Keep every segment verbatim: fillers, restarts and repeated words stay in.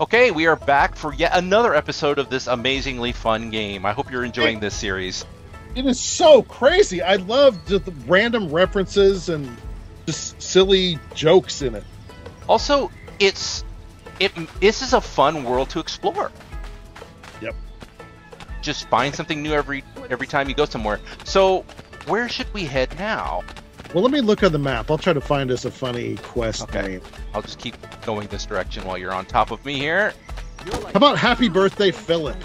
Okay, we are back for yet another episode of this amazingly fun game. I hope you're enjoying it, this series. It is so crazy. I love the, the random references and just silly jokes in it. Also, it's it. This is a fun world to explore. Yep. Just find something new every every time you go somewhere. So, where should we head now? Well, let me look on the map. I'll try to find us a funny quest okay. name. I'll just keep going this direction while you're on top of me here. How about Happy Birthday, Philip?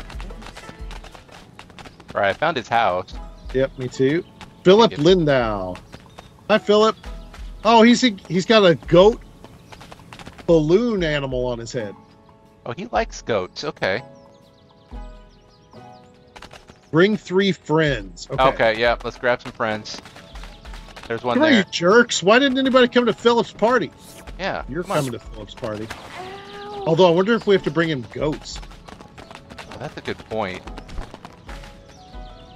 All right, I found his house. Yep, me too. Philip yep. Lindau. Hi, Philip. Oh, he's a, he's got a goat balloon animal on his head. Oh, he likes goats. Okay. Bring three friends. Okay, okay yeah, let's grab some friends. There's one there. Come on, you jerks. Why didn't anybody come to Philip's party? Yeah. You're coming to Philip's party. Although, I wonder if we have to bring in goats. Oh, that's a good point.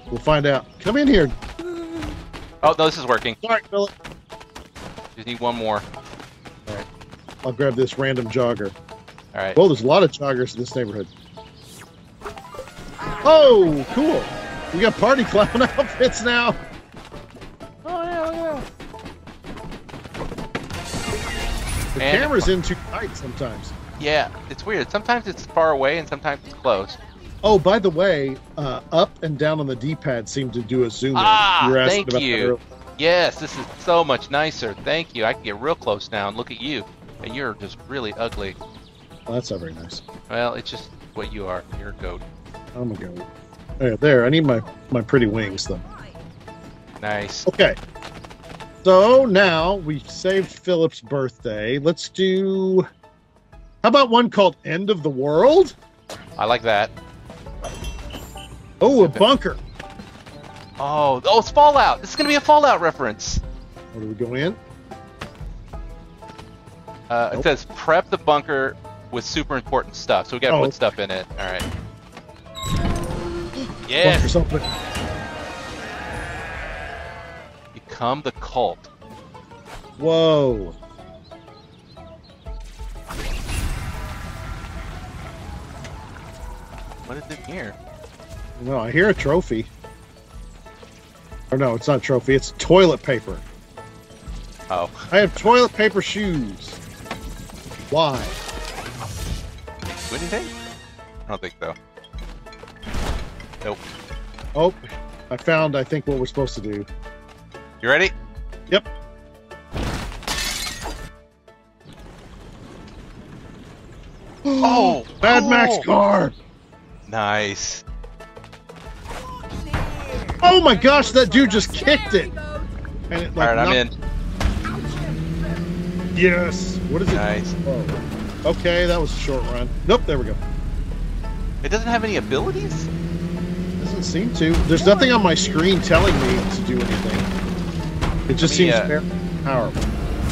We'll find out. Come in here. Oh, no, this is working. Sorry, Philip. Just need one more. All right. I'll grab this random jogger. All right. Well, there's a lot of joggers in this neighborhood. Oh, cool. We got party clown outfits now. The and camera's in too tight sometimes. Yeah, it's weird. Sometimes it's far away and sometimes it's close. Oh, by the way, uh, up and down on the D-pad seem to do a zoom ah, in. Ah, thank about you. Yes, this is so much nicer. Thank you. I can get real close now and look at you. And you're just really ugly. Well, that's not very nice. Well, it's just what you are. You're a goat. I'm a goat. There, there. I need my, my pretty wings, though. Nice. Okay. So now we've saved Philip's birthday. Let's do. How about one called End of the World? I like that. Oh, a bunker. Oh, oh, it's Fallout. This is going to be a Fallout reference. Where do we go in? Uh, nope. It says prep the bunker with super important stuff. So we got to oh. put stuff in it. All right. Yeah. Bunker's open. Become the cult. Whoa. What is in here? No, I hear a trophy. Or no, it's not a trophy. It's toilet paper. Oh. I have toilet paper shoes. Why? Wouldn't they? I don't think so. Nope. Oh, I found, I think, what we're supposed to do. You ready? Yep. Oh! Mad oh. Max car! Nice. Oh my gosh, that dude just kicked it! And it like, Alright, I'm in. Yes! What is it? Nice. Oh. Okay, that was a short run. Nope, there we go. It doesn't have any abilities? Doesn't seem to. There's nothing on my screen telling me to do anything. It just seems yeah. very powerful.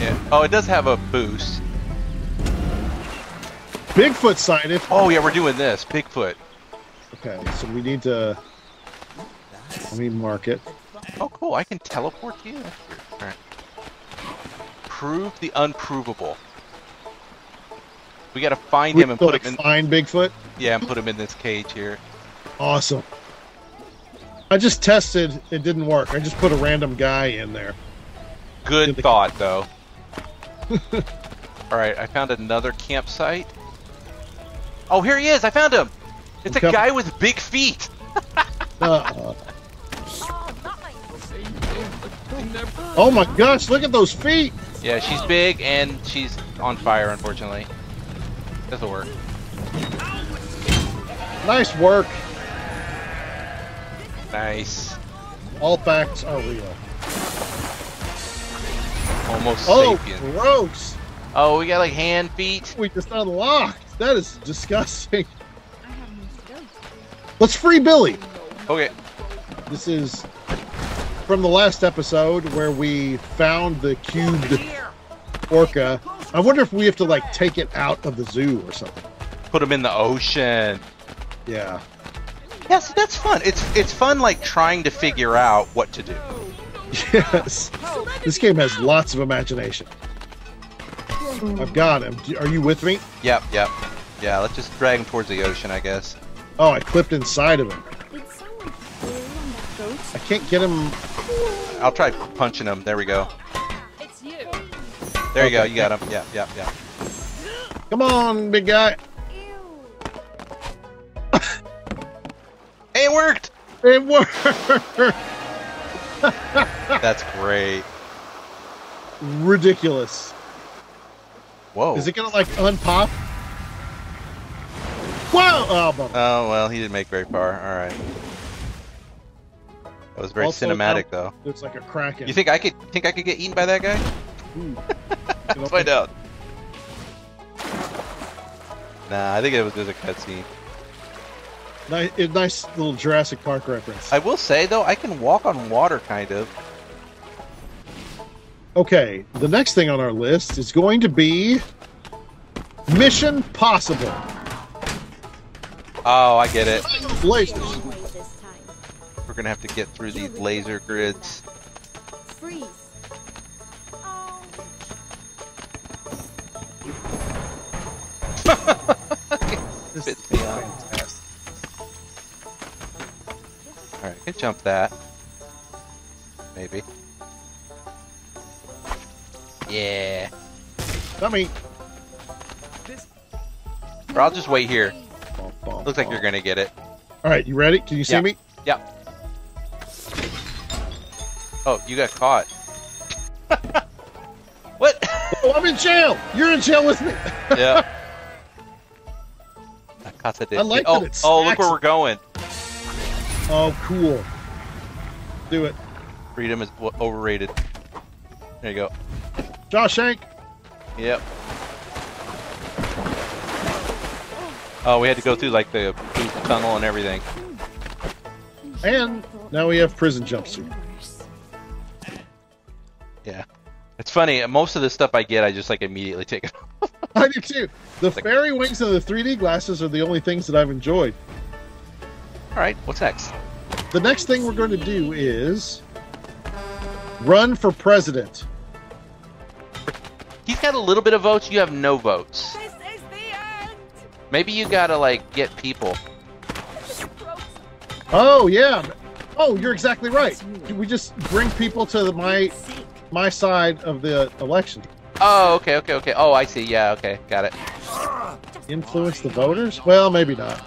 Yeah. Oh, it does have a boost. Bigfoot sign it. Oh yeah, we're doing this. Bigfoot. Okay, so we need to. Let me mark it. Oh cool! I can teleport you. All right. Prove the unprovable. We got to find we him and put like him in. Find Bigfoot. Yeah, and put him in this cage here. Awesome. I just tested. It didn't work. I just put a random guy in there. Good thought, though. All right, I found another campsite. Oh, here he is. I found him. It's a guy with big feet. uh, oh, my gosh. Look at those feet. Yeah, she's big, and she's on fire, unfortunately. Doesn't work. Nice work. Nice. All facts are real. Almost oh, sapient. Gross. Oh, we got like hand feet. We just unlocked. That is disgusting. I have no skills. Let's free Billy. Okay. This is from the last episode where we found the cubed orca. I wonder if we have to like take it out of the zoo or something. Put him in the ocean. Yeah. Yes, that's fun. It's it's fun, like, trying to figure out what to do. Yes. This game has lots of imagination. I've got him. Are you with me? Yep, yep. Yeah, let's just drag him towards the ocean, I guess. Oh, I clipped inside of him. I can't get him. I'll try punching him. There we go. It's you. There okay. you go. You got him. Yeah, yeah, yeah. Come on, big guy. It worked. It worked. That's great. Ridiculous. Whoa. Is it gonna like unpop? Whoa! Oh, bummer. Oh well, he didn't make very far. All right. That was very also, cinematic, though. Looks like a kraken. You think I could think I could get eaten by that guy? Ooh. Let's find out. Nah, I think it was just a cutscene. Nice, nice little Jurassic Park reference. I will say, though, I can walk on water, kind of. Okay, the next thing on our list is going to be Mission Possible. Oh, I get it. Lasers. We're going to have to get through these laser grids. Freeze. Oh. This fits me on. Alright, I can jump that. Maybe. Yeah. Dummy. Or I'll just wait here. Bum, bum, Looks like bum. You're going to get it. Alright, you ready? Can you see yep. me? Yep. Oh, you got caught. What? Oh, I'm in jail. You're in jail with me. Yeah. I caught that. I like oh, that it oh, look where we're going. Oh, cool. Do it. Freedom is overrated. There you go. Shawshank. Yep. Oh, we had to go through like the tunnel and everything. And now we have prison jumpsuit. Yeah. It's funny. Most of the stuff I get, I just like immediately take it off. I do too. The like, fairy wings and the three D glasses are the only things that I've enjoyed. All right, what's next? The next thing we're going to do is run for president. He's got a little bit of votes. You have no votes. This is the end. Maybe you gotta like get people. Oh yeah. Oh, you're exactly right. We just bring people to the, my my side of the election. Oh, okay, okay, okay. Oh, I see. Yeah, okay, got it. Influence the voters? Well, maybe not.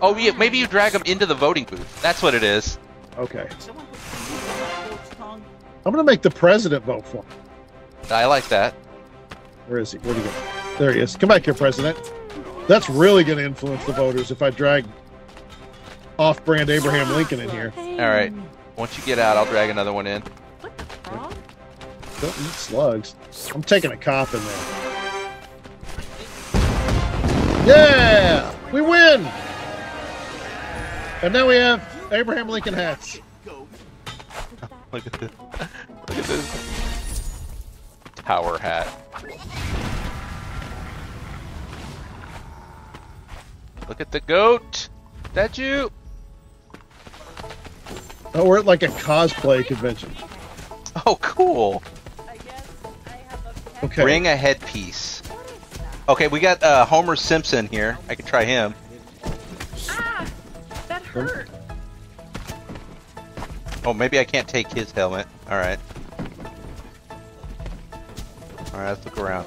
Oh, yeah, maybe you drag them into the voting booth. That's what it is. Okay. I'm going to make the president vote for him. I like that. Where is he? Where'd he go? There he is. Come back here, president. That's really going to influence the voters if I drag off-brand Abraham Lincoln in here. All right. Once you get out, I'll drag another one in. What the fuck? Don't eat slugs. I'm taking a cop in there. Yeah! We win! And now we have Abraham Lincoln hats. Look at this. Look at this. Tower hat. Look at the goat statue. Oh, we're at like a cosplay convention. Oh, cool. Okay. Bring a headpiece. Okay, we got uh, Homer Simpson here. I can try him. Hurt. Oh, maybe I can't take his helmet. Alright. Alright, let's look around.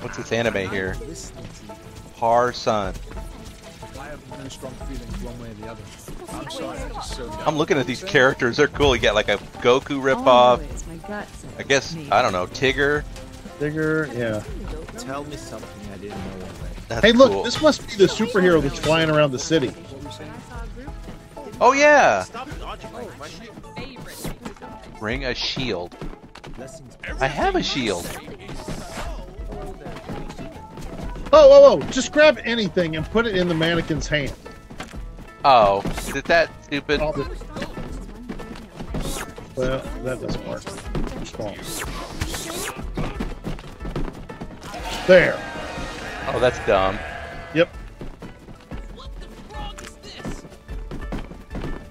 What's this anime here? Har Sun. I'm looking at these characters. They're cool. You got like a Goku ripoff. I guess, I don't know, Tigger. Bigger, yeah. Tell me something I didn't know already. Hey, look, cool. This must be the superhero that's flying around the city. Oh, yeah! Bring a shield. I have a shield. Oh, oh, oh! Just grab anything and put it in the mannequin's hand. Oh, is it that stupid? Well, that doesn't work. There. Oh, that's dumb. Yep. What the frog is this?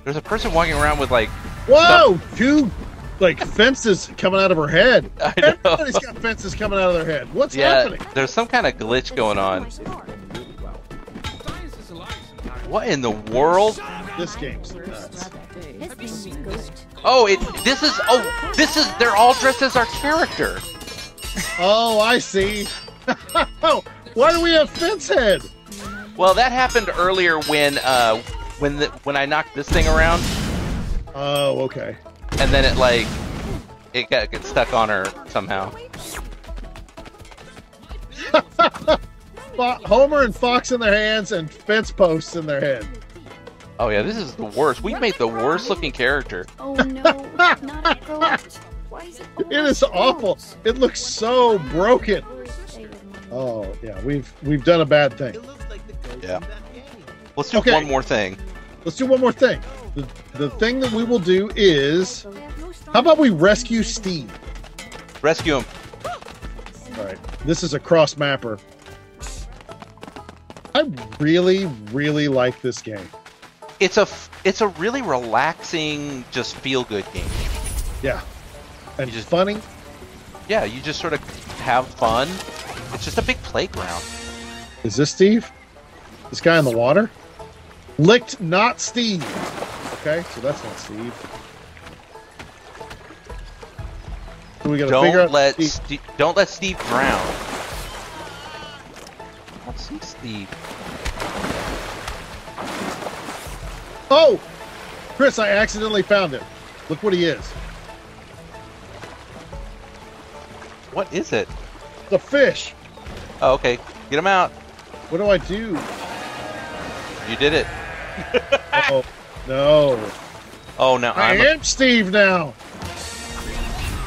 There's a person walking around with like... Whoa! Stuff. Two, like, fences coming out of her head. I know. Everybody's got fences coming out of their head. What's yeah, happening? There's some kind of glitch going on. What in the world? This game's nuts. Have you seen this? Oh, it. This is. Oh, this is. They're all dressed as our character. Oh, I see. Why do we have fence head? Well, that happened earlier when, uh, when the, when I knocked this thing around. Oh, okay. And then it like, it got get stuck on her somehow. Homer and Fox in their hands and fence posts in their head. Oh yeah, this is the worst. We made the worst looking character. Oh no, not a goat. Why is it? It is awful. It looks so broken. Oh yeah, we've we've done a bad thing. Yeah. Let's do okay. one more thing. Let's do one more thing. The, the thing that we will do is, how about we rescue Steve? Rescue him. All right. This is a cross mapper. I really, really like this game. It's a it's a really relaxing, just feel good game. Yeah, and you just funny. Yeah, you just sort of have fun. It's just a big playground. Is this Steve? This guy in the water? Licked, not Steve. Okay, so that's not Steve. So we gotta don't figure out let Steve. Steve, don't let Steve drown. I don't see Steve. Oh! Chris, I accidentally found him. Look what he is. What is it? The fish. Oh, okay. Get him out. What do I do? You did it. Oh, no. Oh, now I I'm am a... Steve now.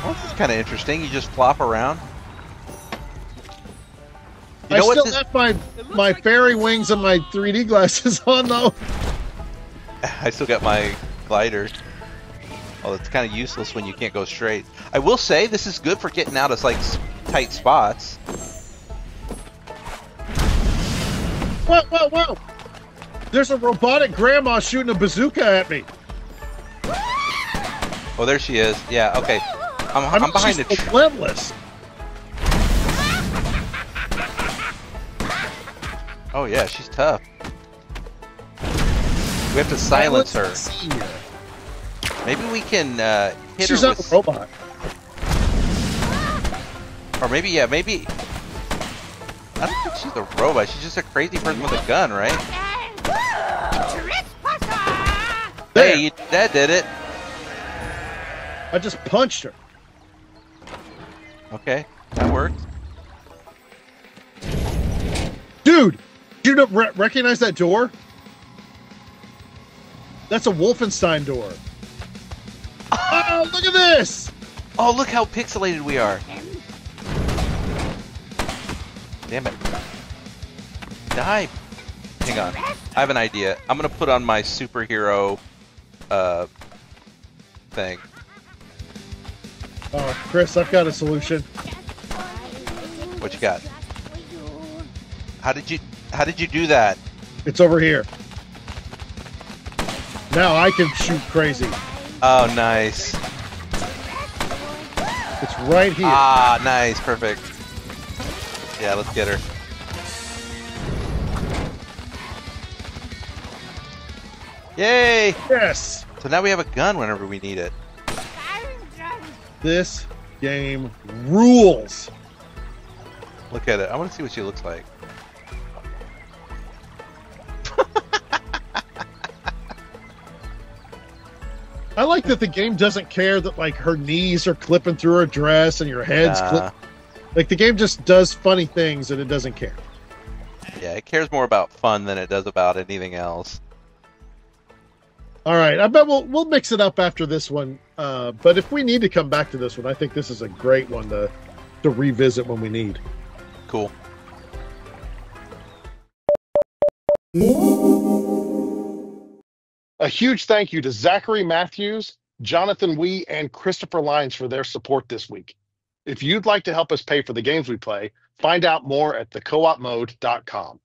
Well, this is kind of interesting. You just flop around. You I know still this... have my, my like fairy wings and my three D glasses on, though. I still got my glider. Oh, it's kind of useless when you can't go straight. I will say this is good for getting out of like tight spots. Whoa, whoa, whoa! There's a robotic grandma shooting a bazooka at me. Oh, there she is. Yeah, okay. I'm, I mean, I'm behind the tree. Relentless. Oh yeah, she's tough. We have to silence her. Maybe we can uh, hit her with... She's not a robot. Or maybe, yeah, maybe... I don't think she's a robot. She's just a crazy person with a gun, right? There. Hey, that did it. I just punched her. Okay, that worked. Dude, do you re recognize that door? That's a Wolfenstein door. Oh, look at this! Oh, look how pixelated we are. Damn it. Die. Hang on. I have an idea. I'm going to put on my superhero uh, thing. Oh, Chris, I've got a solution. What you got? How did you, how did you do that? It's over here. Now I can shoot crazy. Oh, nice. It's right here. Ah, nice. Perfect. Yeah, let's get her. Yay! Yes! So now we have a gun whenever we need it. This game rules. Look at it. I want to see what she looks like. I like that the game doesn't care that like her knees are clipping through her dress and your head's uh, clipping. Like the game just does funny things and it doesn't care. Yeah, it cares more about fun than it does about anything else. All right, I bet we'll we'll mix it up after this one. Uh, but if we need to come back to this one, I think this is a great one to to revisit when we need. Cool. A huge thank you to Zachary Matthews, Jonathan Wee, and Christopher Lyons for their support this week. If you'd like to help us pay for the games we play, find out more at the coop mode dot com.